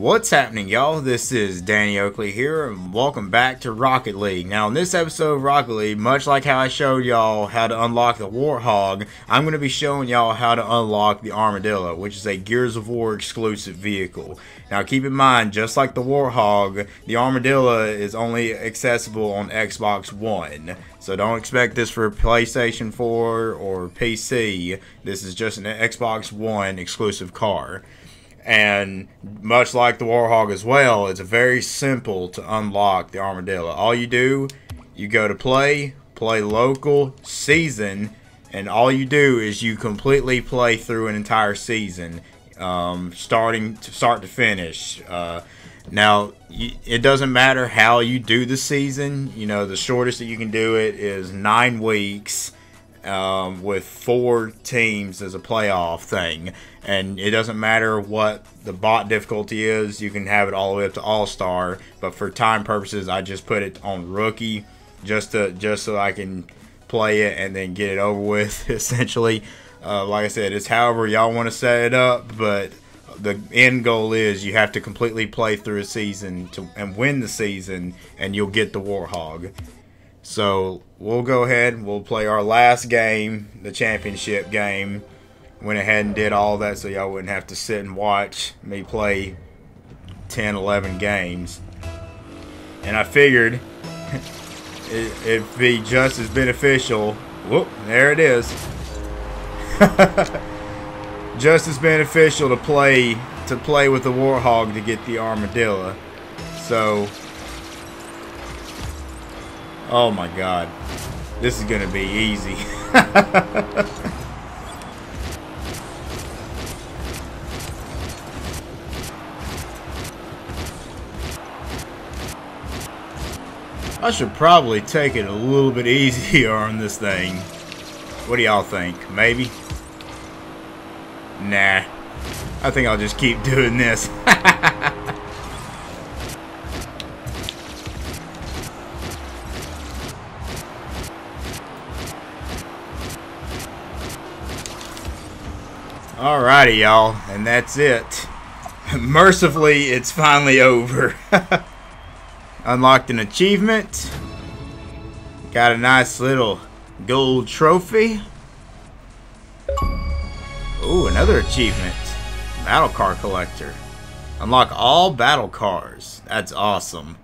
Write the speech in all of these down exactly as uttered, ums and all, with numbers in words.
What's happening, y'all? This is Danny Oakley here, and welcome back to Rocket League. Now, in this episode of Rocket League, much like how I showed y'all how to unlock the Warthog, I'm going to be showing y'all how to unlock the Armadillo, which is a Gears of War exclusive vehicle. Now, keep in mind, just like the Warthog, the Armadillo is only accessible on Xbox One. So don't expect this for PlayStation four or P C. This is just an Xbox One exclusive car. And much like the Warthog as well, it's very simple to unlock the Armadillo. All you do, you go to play, play local, season, and all you do is you completely play through an entire season, um, starting to start to finish. Uh, now, you, it doesn't matter how you do the season. You know, the shortest that you can do it is nine weeks. Um, with four teams as a playoff thing, and it doesn't matter what the bot difficulty is. You can have it all the way up to all-star, but for time purposes I just put it on rookie just to just so I can play it and then get it over with essentially. Uh, like I said, it's however y'all want to set it up, but the end goal is you have to completely play through a season to and win the season, and you'll get the Warthog. So we'll go ahead and we'll play our last game, the championship game. Went ahead and did all that so y'all wouldn't have to sit and watch me play ten, eleven games. And I figured it, it'd be just as beneficial. Whoop, there it is. Just as beneficial to play to play with the Warthog to get the Armadillo. So. Oh my god, this is gonna be easy. I should probably take it a little bit easier on this thing. What do y'all think? Maybe? Nah, I think I'll just keep doing this. Alrighty, y'all, and that's it. Mercifully, it's finally over. Unlocked an achievement. Got a nice little gold trophy. Ooh, another achievement. Battle car collector. Unlock all battle cars. That's awesome.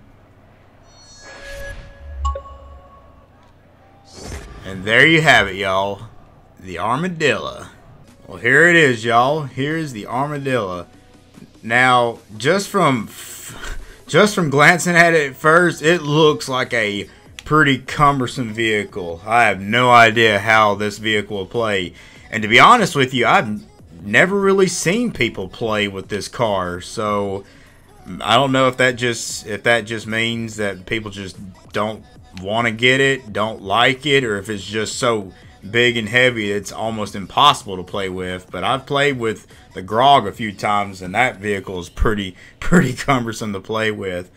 And there you have it, y'all. The Armadillo. Well, here it is, y'all. Here's the Armadillo. Now, just from just from glancing at it at first, it looks like a pretty cumbersome vehicle. I have no idea how this vehicle will play. And to be honest with you, I've never really seen people play with this car. So, I don't know if that just if that just means that people just don't want to get it, don't like it, or if it's just so big and heavy it's almost impossible to play with. But I've played with the Grog a few times, and that vehicle is pretty pretty cumbersome to play with.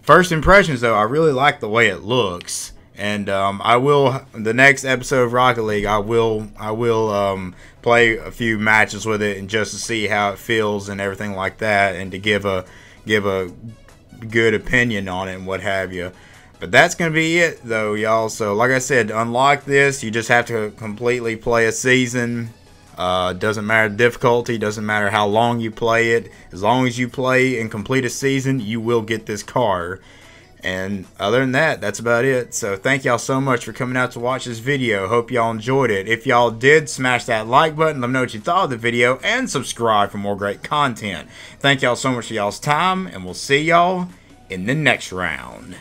First impressions though, I really like the way it looks, and um, I will, the next episode of Rocket League, I will I will um, play a few matches with it, and just to see how it feels and everything like that, and to give a give a good opinion on it and what have you. But that's going to be it, though, y'all. So, like I said, to unlock this, you just have to completely play a season. Uh, doesn't matter the difficulty. Doesn't matter how long you play it. As long as you play and complete a season, you will get this car. And other than that, that's about it. So, thank y'all so much for coming out to watch this video. Hope y'all enjoyed it. If y'all did, smash that like button. Let me know what you thought of the video. And subscribe for more great content. Thank y'all so much for y'all's time. And we'll see y'all in the next round.